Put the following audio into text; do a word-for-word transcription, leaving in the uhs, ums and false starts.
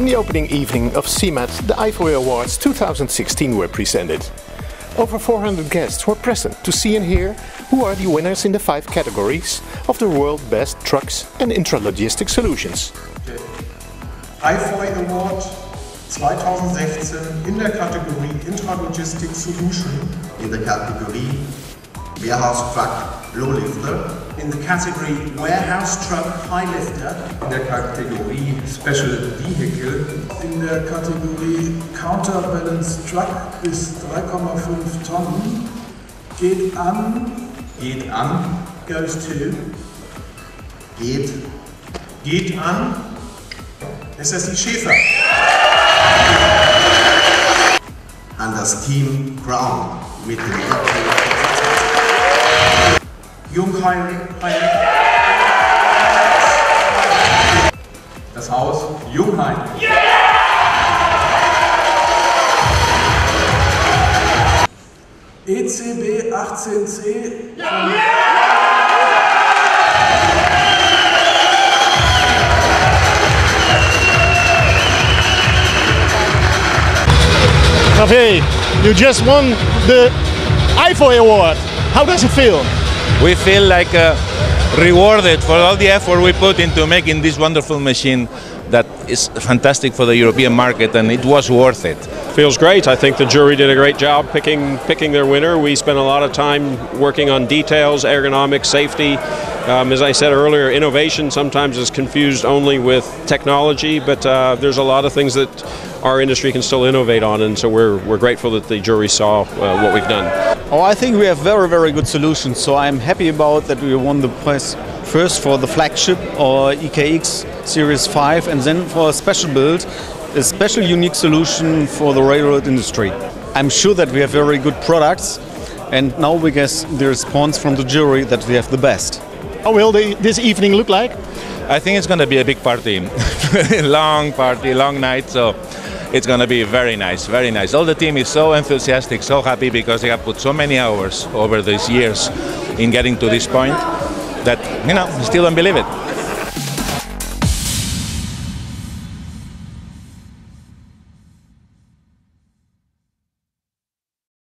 On the opening evening of CeMAT, the IFOY Awards two thousand sixteen were presented. Over four hundred guests were present to see and hear who are the winners in the five categories of the World Best Trucks and Intralogistic Solutions. The IFOY Award twenty sixteen in der Kategorie Intralogistic Solution, in der Kategorie Warehouse Truck Lowlifter, in the category Warehouse Truck Highlifter, in der Kategorie Special Vehicle, in der Kategorie Counterbalance Truck bis drei Komma fünf Tonnen geht an geht an Goes to geht geht an ist das die Schäfer an das Team Crown mit dem Jungheinrich. Das Haus Jungheinrich. Yeah! E C B achtzehn C. Yeah! Javier, you just won the IFOY Award. How does it feel? We feel like uh, rewarded for all the effort we put into making this wonderful machine that is fantastic for the European market, and it was worth it. Feels great. I think the jury did a great job picking picking their winner. We spent a lot of time working on details, ergonomics, safety. Um, as I said earlier, innovation sometimes is confused only with technology, but uh, there's a lot of things that our industry can still innovate on, and so we're, we're grateful that the jury saw uh, what we've done. Oh, I think we have very, very good solutions, so I'm happy about that we won the prize first for the flagship or E K X Series five, and then for a special build, a special unique solution for the railroad industry. I'm sure that we have very good products, and now we get the response from the jury that we have the best. How will they, this evening look like? I think it's going to be a big party, long party, long night, so it's going to be very nice, very nice. All the team is so enthusiastic, so happy, because they have put so many hours over these years in getting to this point that, you know, I still don't believe it.